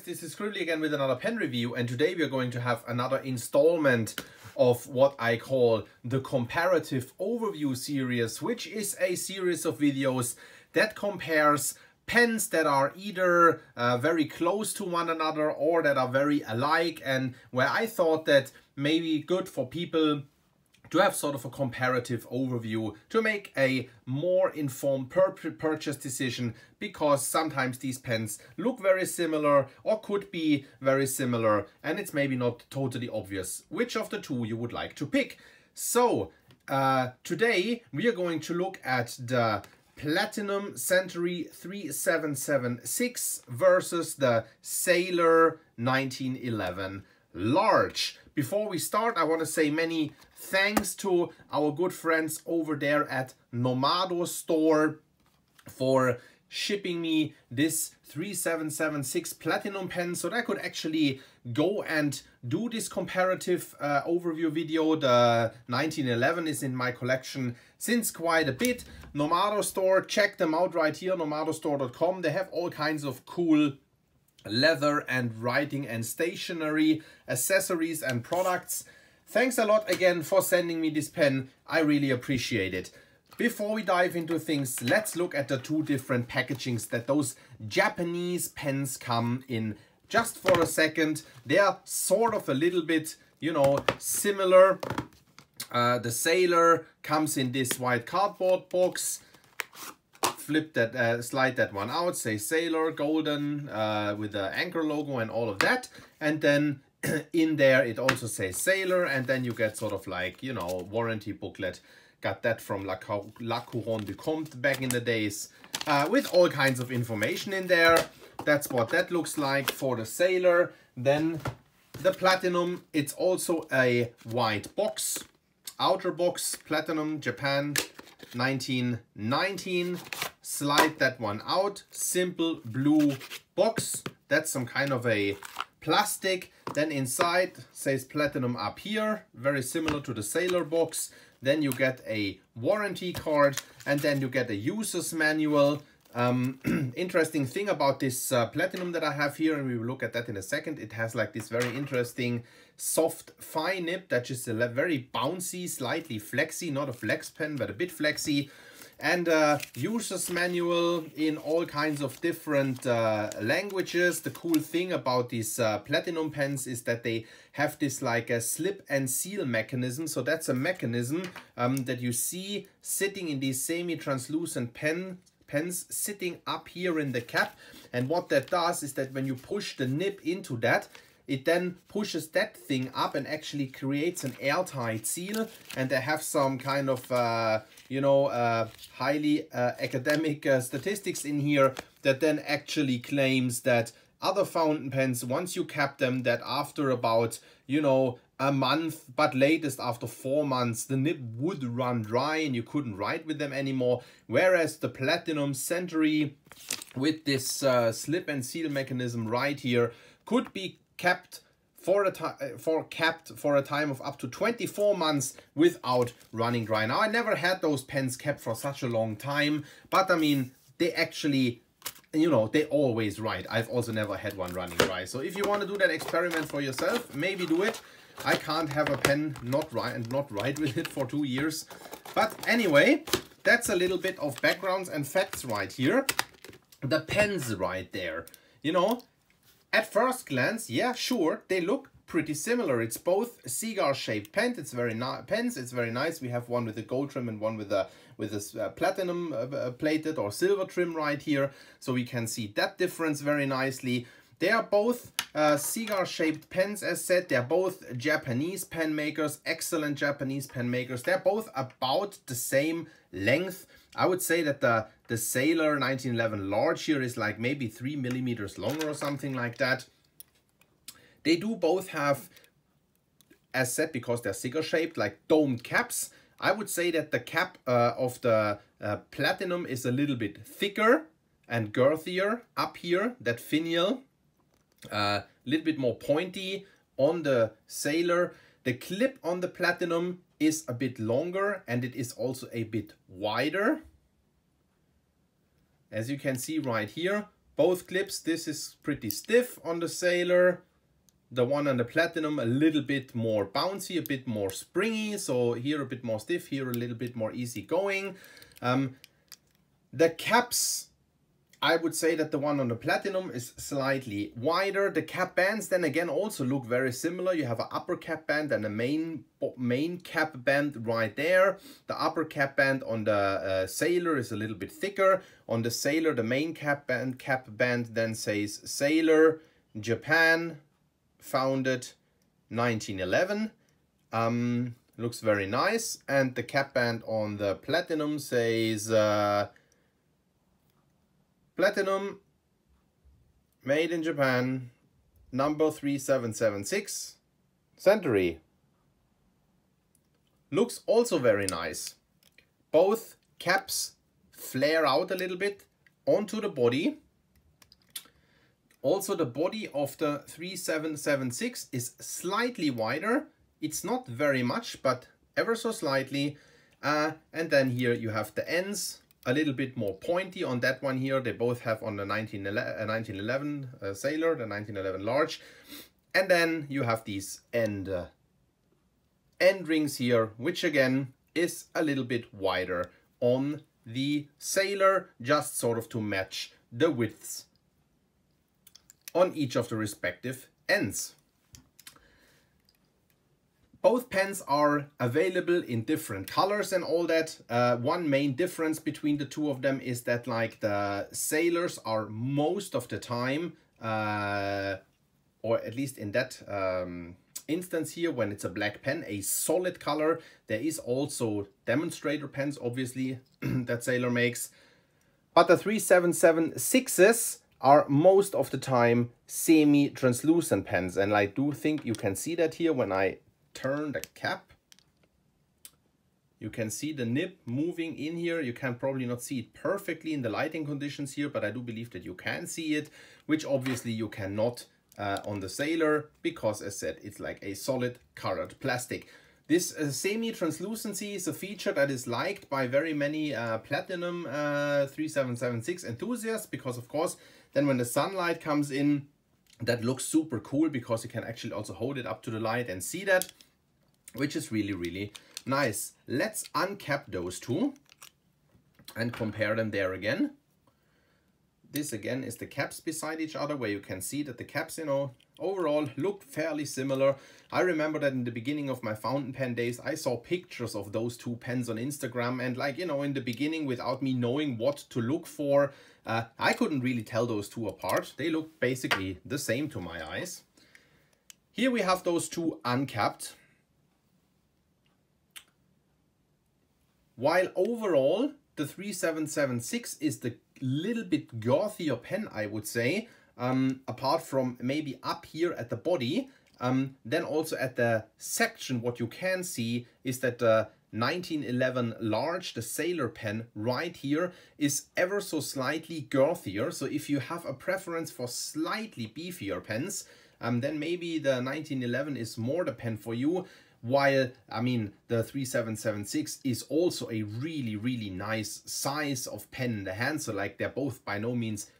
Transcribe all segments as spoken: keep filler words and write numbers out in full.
guys, this is Scrively again with another pen review, and today we are going to have another installment of what I call the comparative overview series, which is a series of videos that compares pens that are either uh, very close to one another or that are very alike, and where I thought that maybe good for people to have sort of a comparative overview to make a more informed pur purchase decision, because sometimes these pens look very similar or could be very similar, and it's maybe not totally obvious which of the two you would like to pick. So uh, today we are going to look at the Platinum Century thirty-seven seventy-six versus the Sailor nineteen eleven Large. Before we start, I want to say many thanks to our good friends over there at Nomado Store for shipping me this thirty-seven seventy-six Platinum pen so that I could actually go and do this comparative uh, overview video. The nineteen eleven is in my collection since quite a bit. Nomado Store, check them out right here, nomado store dot com. They have all kinds of cool leather and writing and stationery accessories and products. Thanks a lot again for sending me this pen. I really appreciate it. Before we dive into things, let's look at the two different packagings that those Japanese pens come in just for a second. They are sort of a little bit, you know, similar. Uh, the Sailor comes in this white cardboard box. Flip that, uh, slide that one out, say Sailor, golden, uh, with the anchor logo and all of that. And then in there it also says Sailor, and then you get sort of like, you know, warranty booklet. Got that from La, La Couronne du Comte back in the days, uh, with all kinds of information in there. That's what that looks like for the Sailor. Then the Platinum, it's also a white box, outer box, Platinum, Japan, nineteen nineteen. Slide that one out, simple blue box. That's some kind of a plastic. Then inside says Platinum up here, very similar to the Sailor box. Then you get a warranty card, and then you get a user's manual. Um, interesting thing about this uh, Platinum that I have here, and we will look at that in a second, it has like this very interesting soft fine nib that is a very bouncy, slightly flexy, not a flex pen, but a bit flexy. And uh, user's manual in all kinds of different uh, languages. The cool thing about these uh, Platinum pens is that they have this like a slip and seal mechanism. So that's a mechanism um, that you see sitting in these semi-translucent pen, pens sitting up here in the cap. And what that does is that when you push the nib into that, it then pushes that thing up and actually creates an airtight seal. And they have some kind of, uh, you know, uh, highly uh, academic uh, statistics in here that then actually claims that other fountain pens, once you cap them, that after about, you know, a month, but latest after four months, the nib would run dry and you couldn't write with them anymore. Whereas the Platinum Century with this uh, slip and seal mechanism right here could be capped for a time for capped for a time of up to twenty-four months without running dry. Now I never had those pens kept for such a long time, but I mean they actually, you know, they always write. I've also never had one running dry. So if you want to do that experiment for yourself, maybe do it. I can't have a pen not write and not write with it for two years. But anyway, that's a little bit of backgrounds and facts right here. The pens right there, you know. At first glance, yeah, sure, they look pretty similar. It's both cigar-shaped pens. It's very nice. Pens. It's very nice. We have one with a gold trim and one with a with a uh, platinum uh, plated or silver trim right here, so we can see that difference very nicely. They are both uh, cigar-shaped pens, as said. They are both Japanese pen makers, excellent Japanese pen makers. They're both about the same length. I would say that the, the Sailor nineteen eleven Large here is like maybe three millimeters longer or something like that. They do both have, as said, because they're cigar shaped, like domed caps. I would say that the cap uh, of the uh, Platinum is a little bit thicker and girthier up here, that finial, a uh, little bit more pointy on the Sailor. The clip on the Platinum is a bit longer, and it is also a bit wider, as you can see right here, both clips. This is pretty stiff on the Sailor. The one on the Platinum a little bit more bouncy, a bit more springy. So here a bit more stiff, here a little bit more easy going. Um, the caps, I would say that the one on the Platinum is slightly wider. The cap bands then again also look very similar. You have an upper cap band and a main, main cap band right there. The upper cap band on the uh, Sailor is a little bit thicker. On the Sailor, the main cap band, cap band then says Sailor Japan, founded nineteen eleven. Um, looks very nice. And the cap band on the Platinum says uh, Platinum made in Japan, number three seven seven six, Century. Looks also very nice. Both caps flare out a little bit onto the body. Also, the body of the three seven seven six is slightly wider. It's not very much, but ever so slightly. Uh, and then here you have the ends, a little bit more pointy on that one here. They both have on the nineteen eleven uh, Sailor, the nineteen eleven Large. And then you have these end, uh, end rings here, which again is a little bit wider on the Sailor, just sort of to match the widths on each of the respective ends. Both pens are available in different colors and all that. Uh, one main difference between the two of them is that, like, the Sailors are most of the time, uh, or at least in that um, instance here, when it's a black pen, a solid color. There is also demonstrator pens, obviously, that Sailor makes. But the three seven seven sixes are most of the time semi-translucent pens, and I do think you can see that here when I turn the cap. You can see the nib moving in here. You can probably not see it perfectly in the lighting conditions here, but I do believe that you can see it, which obviously you cannot uh, on the Sailor, because as said, it's like a solid colored plastic. This uh, semi-translucency is a feature that is liked by very many uh, Platinum uh, three seven seven six enthusiasts, because of course, then when the sunlight comes in, that looks super cool, because you can actually also hold it up to the light and see that, which is really, really nice. Let's uncap those two and compare them there again. This again is the caps beside each other, where you can see that the caps, you know, overall look fairly similar. I remember that in the beginning of my fountain pen days, I saw pictures of those two pens on Instagram, and like, you know, in the beginning, without me knowing what to look for, uh, I couldn't really tell those two apart. They look basically the same to my eyes. Here we have those two uncapped. While overall, the three seven seven six is the little bit gothier pen, I would say, um, apart from maybe up here at the body. Um, then also at the section, what you can see is that the nineteen eleven Large, the Sailor pen right here, is ever so slightly girthier. So if you have a preference for slightly beefier pens, um, then maybe the nineteen eleven is more the pen for you. While, I mean, the three seven seven six is also a really, really nice size of pen in the hand. So, like, they're both by no means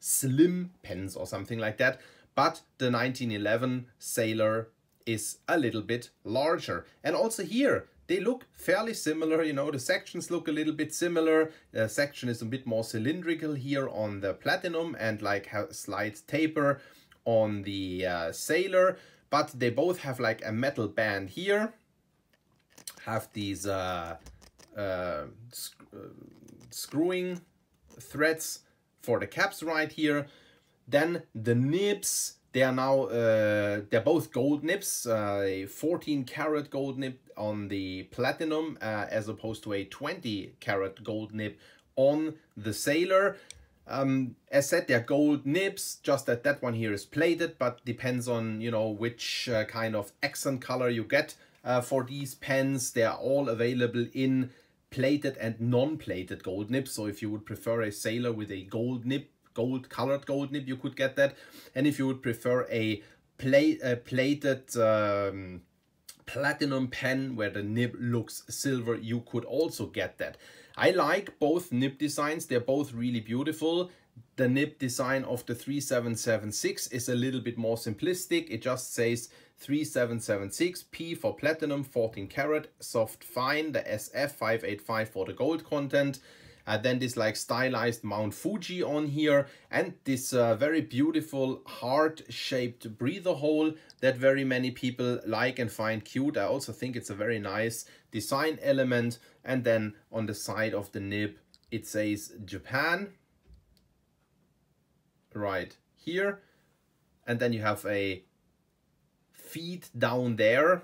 slim pens or something like that. But the nineteen eleven Sailor is a little bit larger. And also here, they look fairly similar. You know, the sections look a little bit similar. The section is a bit more cylindrical here on the Platinum, and, like, a slight taper on the uh, Sailor. But they both have like a metal band here, have these uh, uh, sc uh, screwing threads for the caps right here. Then the nibs, they are now, uh, they're both gold nibs, uh, a fourteen karat gold nib on the Platinum uh, as opposed to a twenty karat gold nib on the Sailor. Um, as said, they're gold nibs, just that that one here is plated, but depends on, you know, which uh, kind of accent color you get uh, for these pens. They are all available in plated and non-plated gold nibs. So if you would prefer a Sailor with a gold nib, gold colored gold nib, you could get that. And if you would prefer a, plate, a plated um, Platinum pen where the nib looks silver, you could also get that. I like both nib designs. They're both really beautiful. the nib design of the thirty-seven seventy-six is a little bit more simplistic. It just says thirty-seven seventy-six, P for platinum, fourteen karat, soft fine, the S F five eighty-five for the gold content. Uh, then this like stylized Mount Fuji on here, and this uh, very beautiful heart-shaped breather hole that very many people like and find cute. I also think it's a very nice design element. And then on the side of the nib, it says Japan right here. And then you have a feet down there.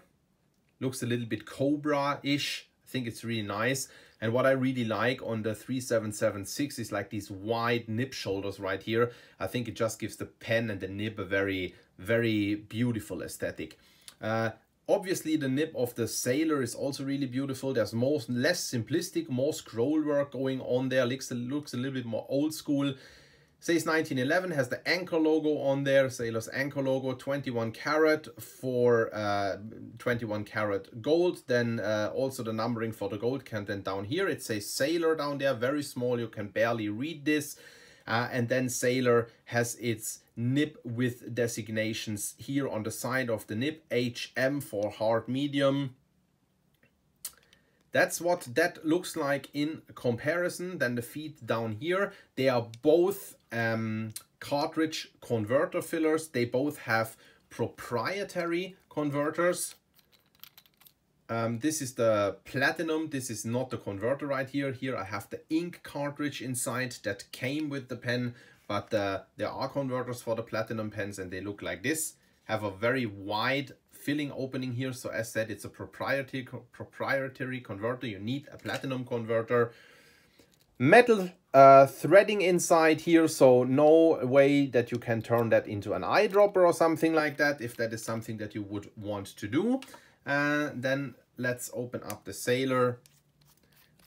Looks a little bit Cobra-ish. I think it's really nice. And what I really like on the thirty-seven seventy-six is like these wide nib shoulders right here. I think it just gives the pen and the nib a very, very beautiful aesthetic. Uh, obviously, the nib of the Sailor is also really beautiful. There's more, less simplistic, more scroll work going on there. Looks, looks a little bit more old school. Says nineteen eleven, has the anchor logo on there, Sailor's anchor logo, twenty-one karat for uh, twenty-one karat gold. Then uh, also the numbering for the gold content down here. It says Sailor down there, very small, you can barely read this. Uh, and then Sailor has its nib with designations here on the side of the nib, H M for hard medium. That's what that looks like in comparison. Then the feet down here, they are both um, cartridge converter fillers. They both have proprietary converters. Um, this is the Platinum. This is not the converter right here. Here I have the ink cartridge inside that came with the pen, but uh, there are converters for the Platinum pens and they look like this. Have a very wide filling opening here. So as said, it's a proprietary proprietary converter. You need a Platinum converter. Metal uh, threading inside here, so no way that you can turn that into an eyedropper or something like that, if that is something that you would want to do. Uh, then let's open up the Sailor.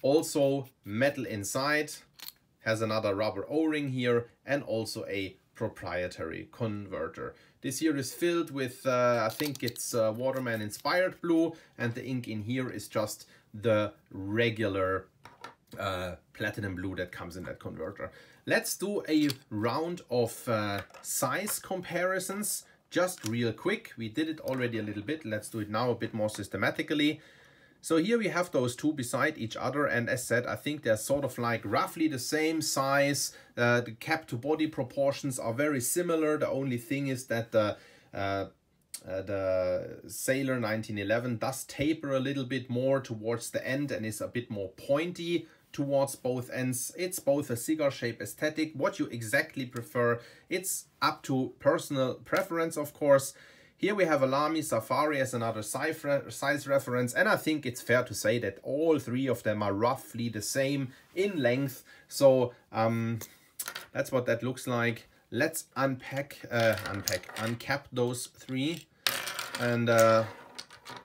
Also metal inside, has another rubber o-ring here, and also a proprietary converter. This here is filled with, uh, I think it's uh, Waterman inspired blue, and the ink in here is just the regular uh, platinum blue that comes in that converter. Let's do a round of uh, size comparisons, just real quick. We did it already a little bit. Let's do it now a bit more systematically. So here we have those two beside each other, and as said, I think they're sort of like roughly the same size. Uh, the cap to body proportions are very similar. The only thing is that the, uh, uh, the Sailor nineteen eleven does taper a little bit more towards the end and is a bit more pointy towards both ends. It's both a cigar shape aesthetic. What you exactly prefer, it's up to personal preference, of course. Here we have a Lamy Safari as another size reference, and I think it's fair to say that all three of them are roughly the same in length. So um, that's what that looks like. Let's unpack, uh, unpack, uncap those three and uh,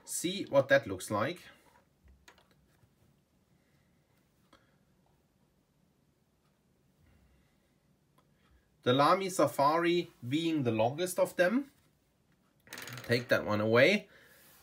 see what that looks like. The Lamy Safari being the longest of them. Take that one away,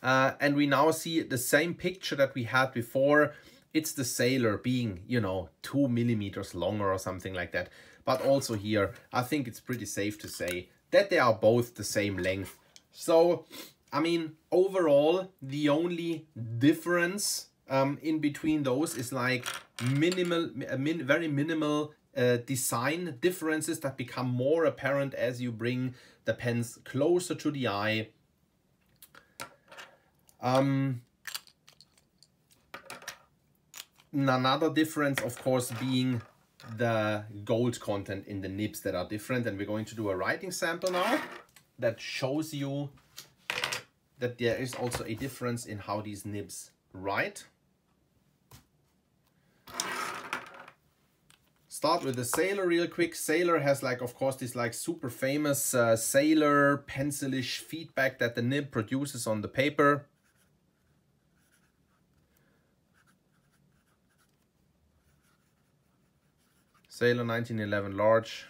uh, and we now see the same picture that we had before. It's the Sailor being, you know, two millimeters longer or something like that. But also here, I think it's pretty safe to say that they are both the same length. So, I mean, overall, the only difference um, in between those is like minimal, min very minimal uh, design differences that become more apparent as you bring the pens closer to the eye. Um, another difference, of course, being the gold content in the nibs that are different. And we're going to do a writing sample now that shows you that there is also a difference in how these nibs write. Start with the Sailor real quick. Sailor has, like, of course, this like super famous uh, Sailor pencilish feedback that the nib produces on the paper. Sailor nineteen eleven Large,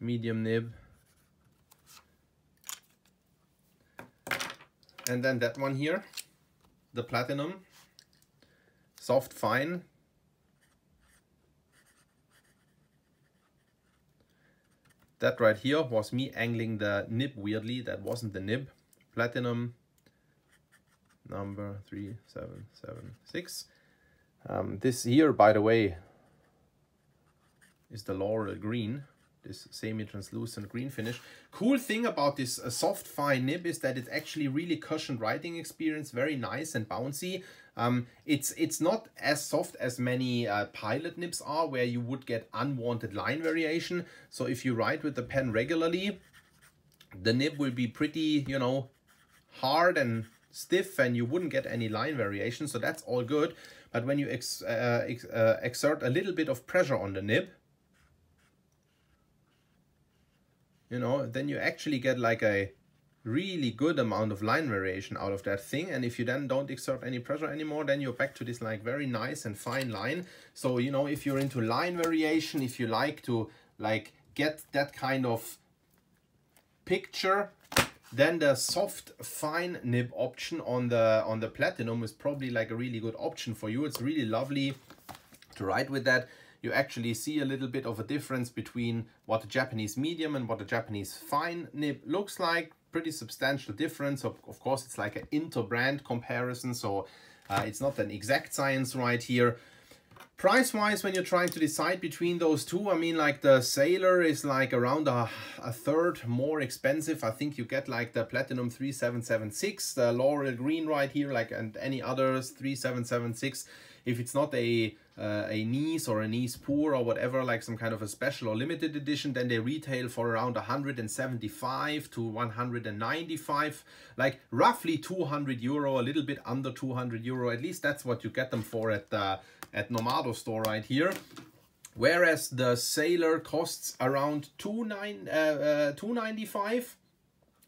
medium nib. And then that one here, the Platinum, soft fine. That right here was me angling the nib weirdly. That wasn't the nib. Platinum number three seven seven six. Um, this here, by the way, is the Laurel Green, this semi-translucent green finish. Cool thing about this uh, soft fine nib is that it's actually really cushioned riding experience, very nice and bouncy. Um, it's it's not as soft as many uh, Pilot nibs are, where you would get unwanted line variation. So if you ride with the pen regularly, the nib will be pretty, you know, hard and stiff, and you wouldn't get any line variation, so that's all good. But when you ex uh, ex uh, exert a little bit of pressure on the nib, you know, then you actually get like a really good amount of line variation out of that thing. And if you then don't exert any pressure anymore, then you're back to this like very nice and fine line. So, you know, if you're into line variation, if you like to like get that kind of picture, then the soft fine nib option on the on the Platinum is probably like a really good option for you. It's really lovely to ride with that. You actually see a little bit of a difference between what a Japanese medium and what a Japanese fine nib looks like. Pretty substantial difference. Of, of course, it's like an inter-brand comparison, so uh, it's not an exact science right here. Price-wise, when you're trying to decide between those two, I mean, like the Sailor is like around a, a third more expensive. I think you get like the Platinum three seven seven six, the Laurel Green right here, like, and any others three seven seven six. If it's not a uh, a Nice or a Nice Poor or whatever, like some kind of a special or limited edition, then they retail for around one seventy-five to one ninety-five, like roughly two hundred euro, a little bit under two hundred euro. At least that's what you get them for at the at Nomado Store right here. Whereas the Sailor costs around two ninety-five.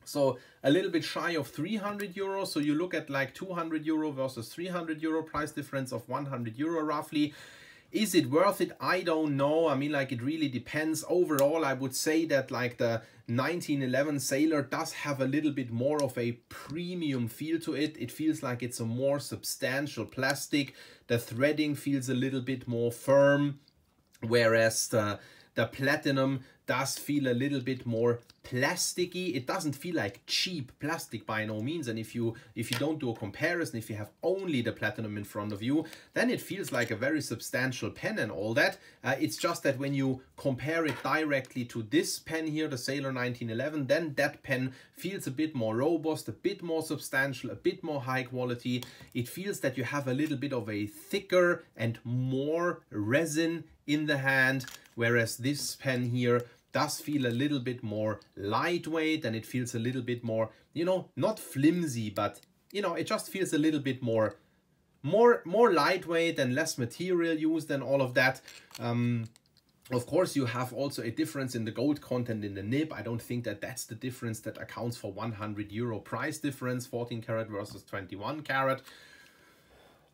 So a little bit shy of three hundred euro. So you look at like two hundred euro versus three hundred euro, price difference of one hundred euro roughly. Is it worth it? I don't know. I mean, like, it really depends. Overall, I would say that like the nineteen eleven Sailor does have a little bit more of a premium feel to it. It feels like it's a more substantial plastic. The threading feels a little bit more firm, whereas the The Platinum does feel a little bit more plasticky. It doesn't feel like cheap plastic by no means. And if you if you don't do a comparison, if you have only the Platinum in front of you, then it feels like a very substantial pen and all that. Uh, it's just that when you compare it directly to this pen here, the Sailor nineteen eleven, then that pen feels a bit more robust, a bit more substantial, a bit more high quality. It feels that you have a little bit of a thicker and more resin in the hand, whereas this pen here does feel a little bit more lightweight, and it feels a little bit more, you know, not flimsy, but, you know, it just feels a little bit more, more, more lightweight and less material used and all of that. Um, of course, you have also a difference in the gold content in the nib. I don't think that that's the difference that accounts for one hundred euro price difference, fourteen karat versus twenty-one karat.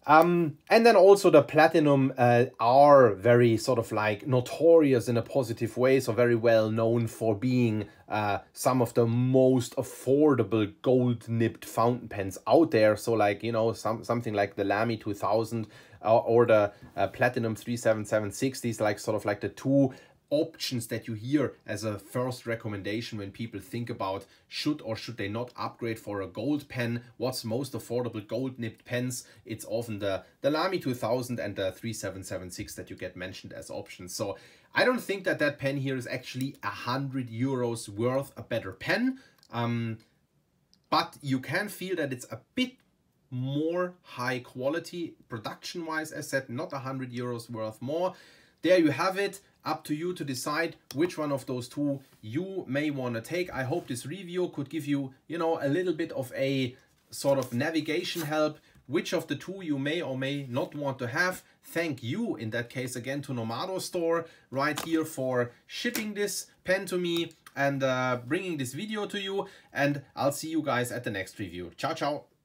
Um, and then also the Platinum uh, are very sort of like notorious in a positive way, so very well known for being uh, some of the most affordable gold nibbed fountain pens out there. So like, you know, some something like the Lamy two thousand uh, or the uh, Platinum three seven seven six, these like sort of like the two options that you hear as a first recommendation when people think about should or should they not upgrade for a gold pen, what's most affordable gold nibbed pens. It's often the, the Lamy two thousand and the three seven seven six that you get mentioned as options. So I don't think that that pen here is actually a hundred euros worth a better pen, um, but you can feel that it's a bit more high quality production wise. As said, not a hundred euros worth more. There you have it. Up to you to decide which one of those two you may want to take. I hope this review could give you, you know, a little bit of a sort of navigation help, which of the two you may or may not want to have. Thank you, in that case, again to Nomado Store right here for shipping this pen to me and uh, bringing this video to you. And I'll see you guys at the next review. Ciao, ciao.